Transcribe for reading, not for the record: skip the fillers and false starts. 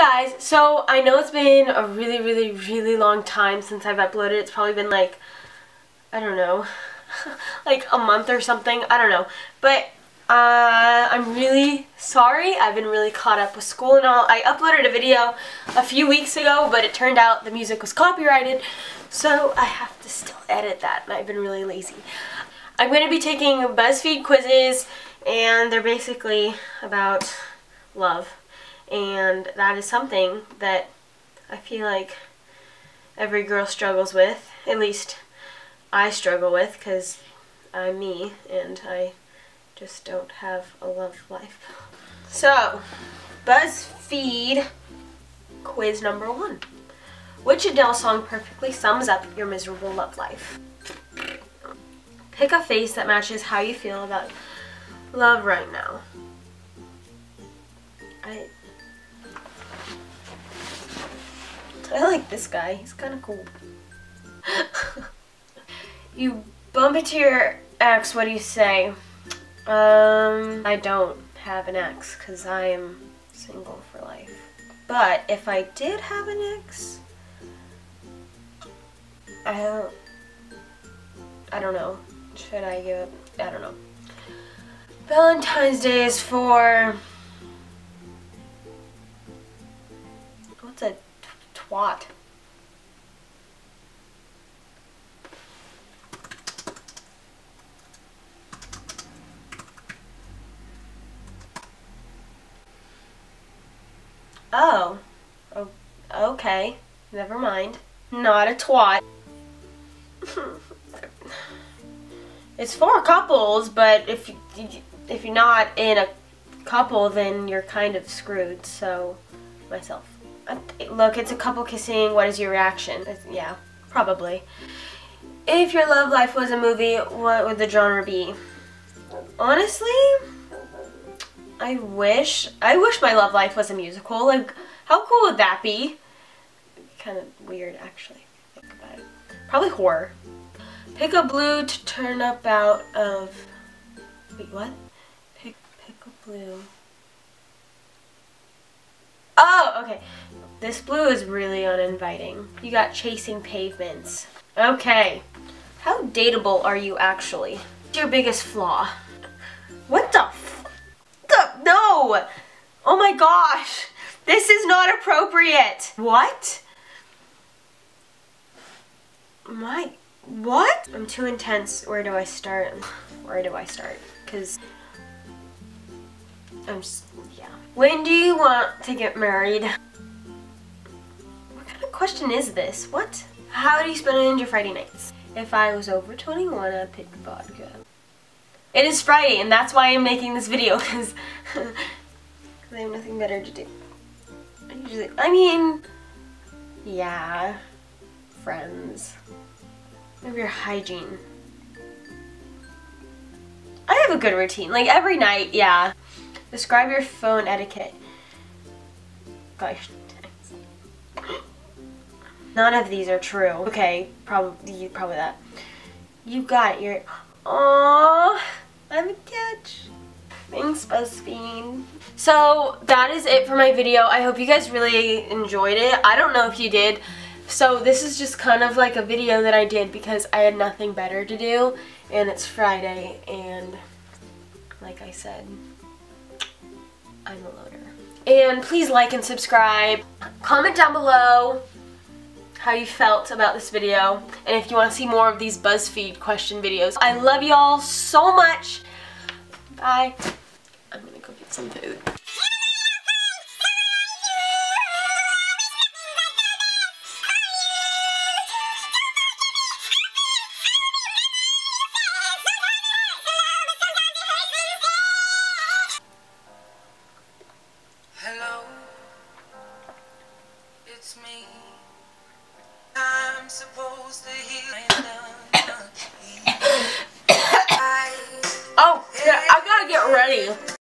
guys, so I know it's been a really long time since I've uploaded. It's probably been like, I don't know, like a month or something. I don't know. But I'm really sorry. I've been really caught up with school and all. I uploaded a video a few weeks ago, but it turned out the music was copyrighted, so I have to still edit that, and I've been really lazy. I'm going to be taking BuzzFeed quizzes, and they're basically about love, and that is something that I feel like every girl struggles with. At least I struggle with, because I'm me, and I just don't have a love life. So, BuzzFeed quiz number 1. Which Adele song perfectly sums up your miserable love life? Pick a face that matches how you feel about love right now. I like this guy. He's kind of cool. You bump into your ex, what do you say? I don't have an ex because I am single for life. But if I did have an ex, I don't know. Should I give up? I don't know. Valentine's Day is for... what's a twat? Oh, okay. Never mind. Not a twat. It's for couples, but if you're not in a couple, then you're kind of screwed. So, myself. Look, it's a couple kissing. What is your reaction? Yeah, probably. If your love life was a movie, what would the genre be? Honestly, I wish my love life was a musical. Like, how cool would that be? Kind of weird, actually. Think about it. Probably horror. Pick a blue to turn up out of... wait, what? Pick a blue. Oh, okay. This blue is really uninviting. You got chasing pavements. Okay. How dateable are you, actually? What's your biggest flaw? What the f... no! Oh my gosh! This is not appropriate! What? What? I'm too intense. Where do I start? Because I'm just, yeah. When do you want to get married? What kind of question is this? What? How do you spend your Friday nights? If I was over 21, I'd pick vodka. It is Friday, and that's why I'm making this video, because I have nothing better to do. Yeah, friends. Maybe your hygiene. I have a good routine, like every night, yeah. Describe your phone etiquette. Gosh. None of these are true. Okay, probably that. You got your... aww, I'm a catch. Thanks, BuzzFeed. So that is it for my video. I hope you guys really enjoyed it. I don't know if you did. So this is just kind of like a video that I did because I had nothing better to do, and it's Friday, and like I said, I'm a loner. And please like and subscribe. Comment down below how you felt about this video, and if you want to see more of these BuzzFeed question videos. I love y'all so much. Bye. I'm gonna go get some food. Hello, it's me. I'm supposed to hear I gotta get ready.